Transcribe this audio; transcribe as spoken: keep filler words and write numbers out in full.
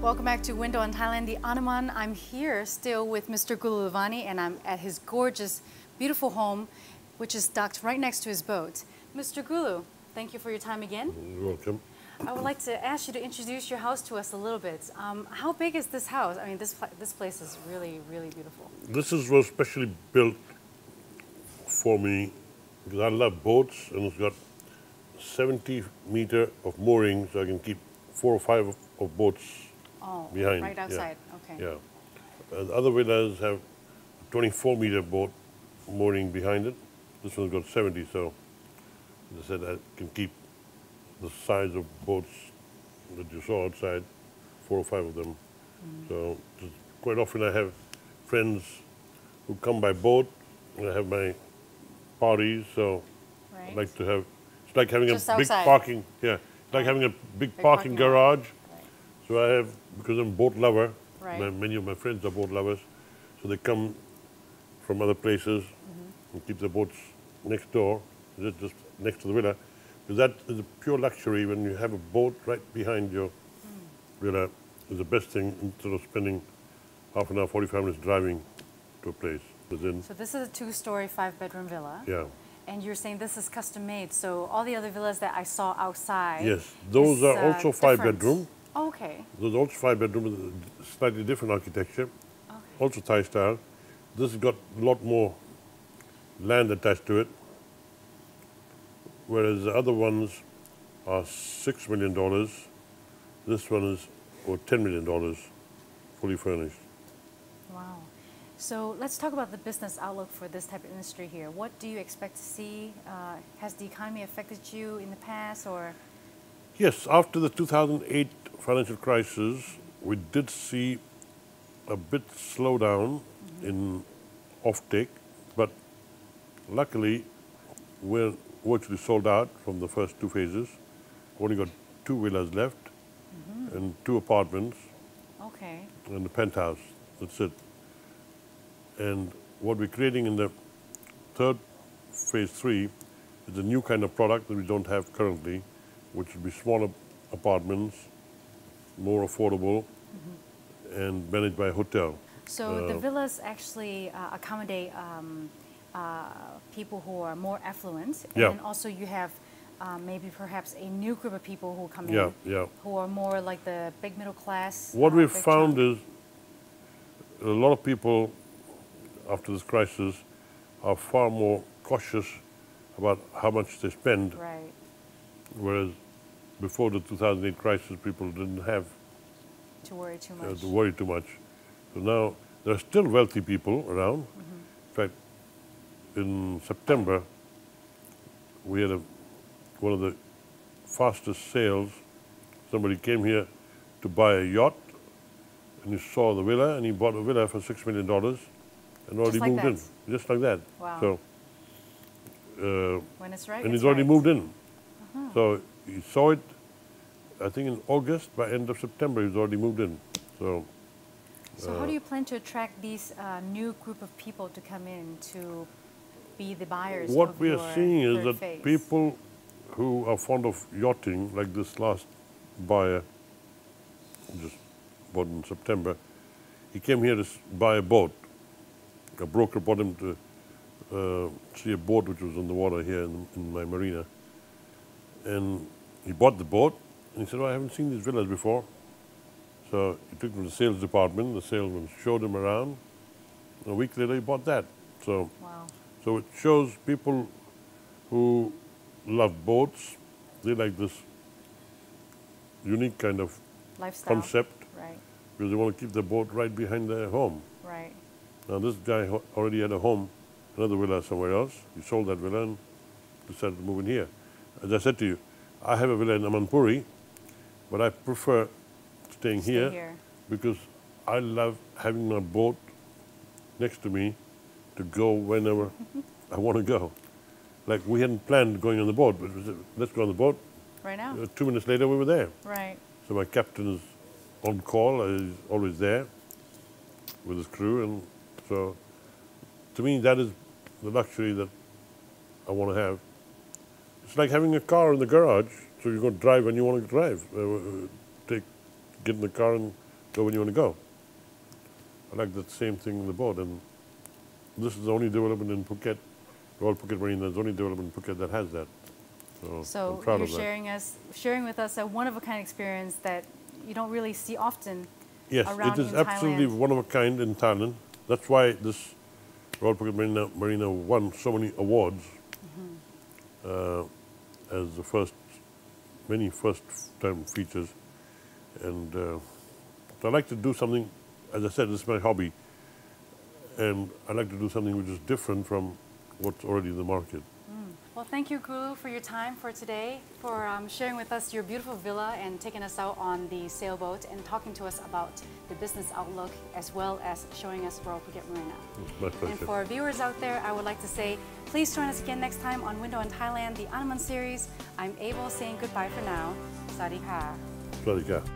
Welcome back to Window on Thailand, the Andaman. I'm here still with Mister Gulu Lalvani, and I'm at his gorgeous, beautiful home, which is docked right next to his boat. Mister Gulu, thank you for your time again. You're welcome. I would like to ask you to introduce your house to us a little bit. Um, how big is this house? I mean, this, this place is really, really beautiful. This is was specially built for me because I love boats, and it's got seventy meter of mooring, so I can keep four or five of, of boats oh, behind. Right outside, yeah. Okay. Yeah. Uh, the other villas have a twenty-four meter boat mooring behind it. This one's got seventy, so as I said, I can keep the size of boats that you saw outside, four or five of them. Mm. So quite often I have friends who come by boat, and I have my parties, so right. I like to have, it's like having Just a outside. big parking, yeah, it's like having a big, big parking, parking garage. Right. So I have, because I'm a boat lover, right. my, many of my friends are boat lovers, so they come from other places mm-hmm. and keep the boats next door, just, just next to the villa. That is a pure luxury when you have a boat right behind your mm. villa. Is the best thing instead of spending half an hour, forty-five minutes driving to a place. Within. So this is a two-story, five-bedroom villa. Yeah. And you're saying this is custom-made, so all the other villas that I saw outside. Yes, those is, are also uh, five-bedroom. Oh, okay. Those are also five-bedroom, slightly different architecture, okay. also Thai style. This has got a lot more land attached to it, whereas the other ones are six million dollars. This one is over ten million dollars, fully furnished. Wow. So let's talk about the business outlook for this type of industry here. What do you expect to see? Uh, has the economy affected you in the past, or? Yes, after the two thousand eight financial crisis, we did see a bit slowdown mm-hmm. in offtake, but luckily we're virtually sold out from the first two phases. Only got two villas left mm-hmm. and two apartments okay. and a penthouse. That's it. And what we're creating in the third phase three is a new kind of product that we don't have currently, which would be smaller apartments, more affordable, mm-hmm. and managed by a hotel. So uh, the villas actually uh, accommodate um, Uh, people who are more affluent, and yeah. also you have um, maybe perhaps a new group of people who come yeah, in yeah. who are more like the big middle class. What uh, we've found child. is a lot of people after this crisis are far more cautious about how much they spend, right. whereas before the two thousand eight crisis people didn't have to worry too much. Uh, to worry too much. So now there are still wealthy people around. Mm-hmm. In fact, in September, we had a, one of the fastest sales. Somebody came here to buy a yacht, and he saw the villa, and he bought a villa for six million dollars, and already like moved that. in. Just like that. Wow. So, uh, when it's right, and he's already right. moved in. Uh-huh. So he saw it, I think in August, by end of September, he's already moved in. So. So uh, how do you plan to attract these uh, new group of people to come in to be the buyers? What of we are seeing is that phase. people who are fond of yachting, like this last buyer, just bought in September, he came here to buy a boat. A broker brought him to uh, see a boat which was on the water here in, in my marina. And he bought the boat, and he said, oh, I haven't seen these villas before. So he took him to the sales department, the salesman showed him around. A week later, he bought that. So. Wow. So it shows people who love boats, they like this unique kind of lifestyle concept, right. because they want to keep the boat right behind their home. Right. Now this guy already had a home, another villa somewhere else. He sold that villa and decided to move in here. As I said to you, I have a villa in Amanpuri, but I prefer staying Stay here, here because I love having my boat next to me to go whenever I want to go. Like, we hadn't planned going on the boat, but was, let's go on the boat. Right now. Uh, two minutes later, we were there. Right. So my captain is on call, he's always there with his crew, and so to me, that is the luxury that I want to have. It's like having a car in the garage, so you go drive when you want to drive. Uh, take, get in the car and go when you want to go. I like that same thing in the boat, and this is the only development in Phuket, Royal Phuket Marina, there's the only development in Phuket that has that. So, so I'm proud you're of sharing that. us, sharing with us a one-of-a-kind experience that you don't really see often yes, around Yes, it is absolutely one-of-a-kind in Thailand. That's why this Royal Phuket Marina, Marina won so many awards mm-hmm. uh, as the first, many first-time features. And uh, so I like to do something, as I said, this is my hobby. And I like to do something which is different from what's already in the market. Mm. Well, thank you, Gulu, for your time for today, for um, sharing with us your beautiful villa and taking us out on the sailboat and talking to us about the business outlook as well as showing us Royal Phuket Marina. My pleasure. And for our viewers out there, I would like to say, please join us again next time on Window on Thailand, the Andaman series. I'm Abel saying goodbye for now. Sadika. Sadika.